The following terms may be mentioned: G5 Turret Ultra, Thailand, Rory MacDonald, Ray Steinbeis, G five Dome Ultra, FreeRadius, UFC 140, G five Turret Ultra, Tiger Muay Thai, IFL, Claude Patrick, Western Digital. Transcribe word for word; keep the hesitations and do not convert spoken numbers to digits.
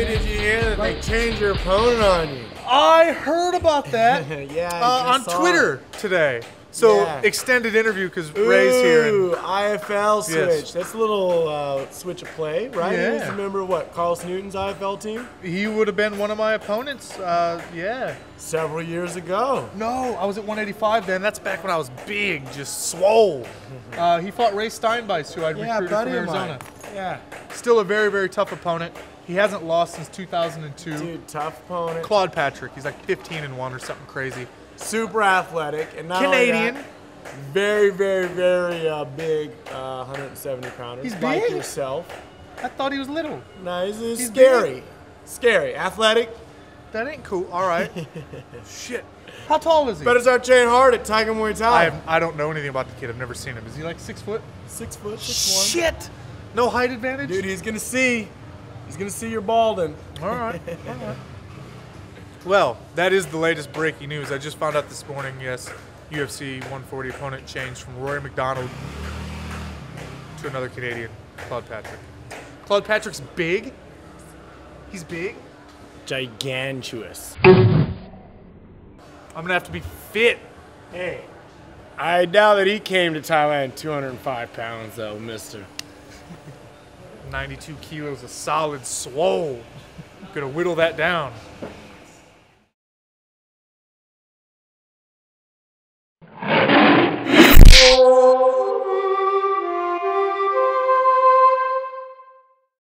Dude, did you hear that they changed your opponent on you? I heard about that. yeah, uh, on Twitter it. today. So yeah. extended interview because Ray's here. Ooh, I F L switch. Yes. That's a little uh, switch of play, right? Yeah. You guys remember what Carlos Newton's I F L team? He would have been one of my opponents. Uh, yeah, several years ago. No, I was at one eighty-five then. That's back when I was big, just swole. uh, he fought Ray Steinbeis, who I'd yeah, recruited from Arizona. Yeah, still a very very tough opponent. He hasn't lost since two thousand two. Dude, tough opponent. Claude Patrick. He's like fifteen and one or something crazy. Super athletic and not Canadian. That, very, very, very uh, big, uh, one seventy pounder. He's like big? Yourself. I thought he was little. No, he's, he's, he's scary. Big. Scary, athletic. That ain't cool. All right. Shit. How tall is he? Better start training hard at Tiger Muay Thai. I, have, I don't know anything about the kid. I've never seen him. Is he like six foot? Six foot. Six Shit. One. No height advantage. Dude, he's gonna see. He's gonna see you're balding. All right. All right. Well, that is the latest breaking news. I just found out this morning, yes, U F C one forty opponent changed from Rory MacDonald to another Canadian, Claude Patrick. Claude Patrick's big. He's big. Gigantuous. I'm going to have to be fit. Hey, I doubt that he came to Thailand two hundred five pounds, though, mister. ninety-two kilos, a solid swole. Going to whittle that down.